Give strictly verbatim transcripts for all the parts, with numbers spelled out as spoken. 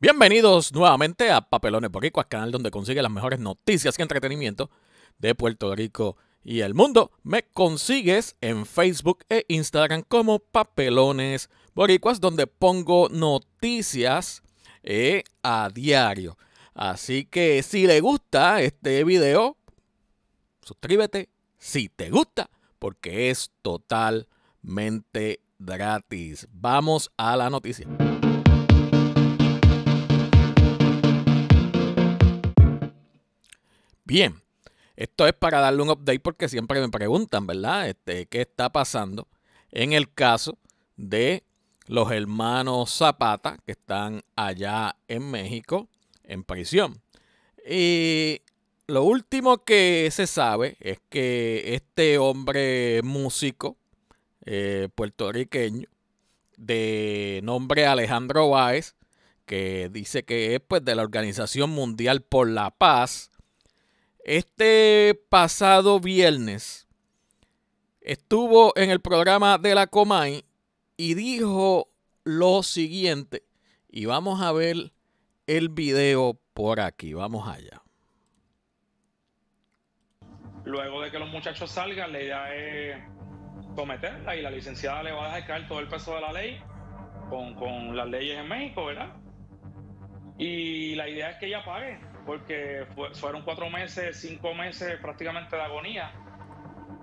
Bienvenidos nuevamente a Papelones Boricuas, canal donde consigue las mejores noticias y entretenimiento de Puerto Rico y el mundo. Me consigues en Facebook e Instagram como Papelones Boricuas, donde pongo noticias eh, a diario. Así que si le gusta este video, suscríbete si te gusta, porque es totalmente gratis. Vamos a la noticia. Bien, esto es para darle un update porque siempre me preguntan, ¿verdad? Este, ¿qué está pasando en el caso de los hermanos Zapata que están allá en México en prisión? Y lo último que se sabe es que este hombre músico eh, puertorriqueño de nombre Alejandro Báez, que dice que es pues, de la Organización Mundial por la Paz, este pasado viernes estuvo en el programa de La Comay y dijo lo siguiente. Y vamos a ver el video por aquí. Vamos allá. Luego de que los muchachos salgan, la idea es someterla y la licenciada le va a dejar caer todo el peso de la ley con, con las leyes en México, ¿verdad? Y la idea es que ella pague, porque fueron cuatro meses, cinco meses prácticamente de agonía.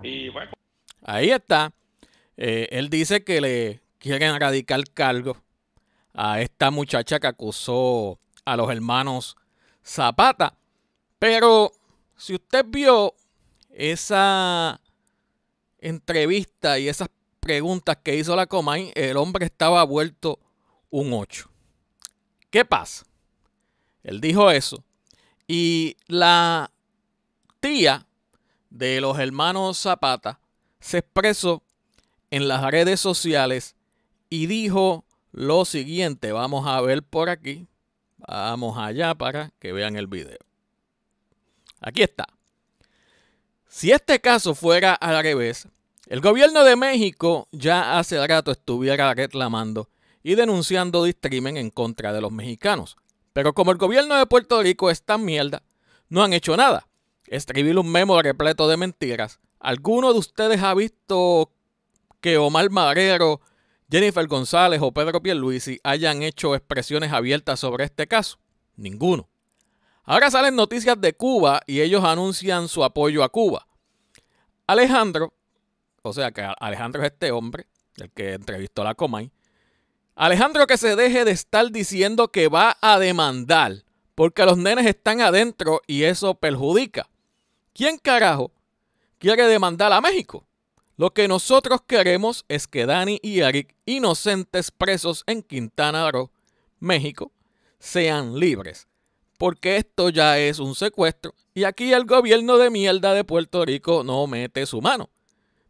Y bueno. Ahí está. Eh, él dice que le quieren erradicar cargo a esta muchacha que acusó a los hermanos Zapata. Pero si usted vio esa entrevista y esas preguntas que hizo la Comay, el hombre estaba vuelto un ocho. ¿Qué pasa? Él dijo eso. Y la tía de los hermanos Zapata se expresó en las redes sociales y dijo lo siguiente. Vamos a ver por aquí. Vamos allá para que vean el video. Aquí está. Si este caso fuera al revés, el gobierno de México ya hace rato estuviera reclamando y denunciando discrimen en contra de los mexicanos. Pero como el gobierno de Puerto Rico es tan mierda, no han hecho nada. Escribir un memo repleto de mentiras. ¿Alguno de ustedes ha visto que Omar Marrero, Jennifer González o Pedro Pierluisi hayan hecho expresiones abiertas sobre este caso? Ninguno. Ahora salen noticias de Cuba y ellos anuncian su apoyo a Cuba. Alejandro, o sea que Alejandro es este hombre, el que entrevistó a la Comay, Alejandro, que se deje de estar diciendo que va a demandar porque los nenes están adentro y eso perjudica. ¿Quién carajo quiere demandar a México? Lo que nosotros queremos es que Dani y Eric, inocentes presos en Quintana Roo, México, sean libres. Porque esto ya es un secuestro y aquí el gobierno de mierda de Puerto Rico no mete su mano.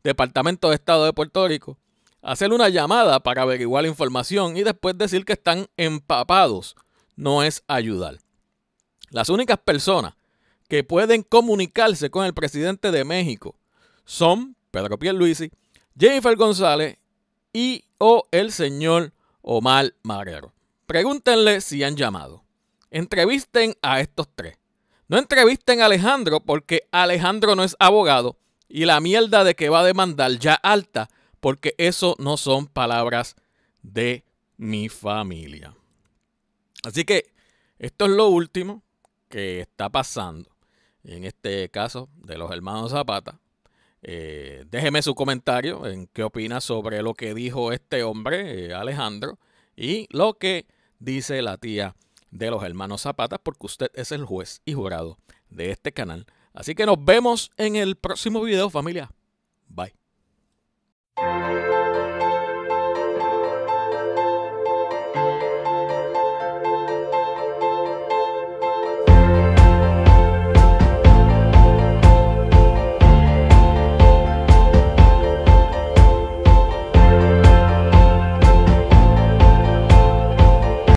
Departamento de Estado de Puerto Rico. Hacer una llamada para averiguar la información y después decir que están empapados no es ayudar. Las únicas personas que pueden comunicarse con el presidente de México son Pedro Pierluisi, Jennifer González y o el señor Omar Marrero. Pregúntenle si han llamado. Entrevisten a estos tres. No entrevisten a Alejandro porque Alejandro no es abogado y la mierda de que va a demandar ya alta, porque eso no son palabras de mi familia. Así que esto es lo último que está pasando en este caso de los hermanos Zapata. Eh, déjeme su comentario en qué opina sobre lo que dijo este hombre, eh, Alejandro, y lo que dice la tía de los hermanos Zapata, porque usted es el juez y jurado de este canal. Así que nos vemos en el próximo video, familia.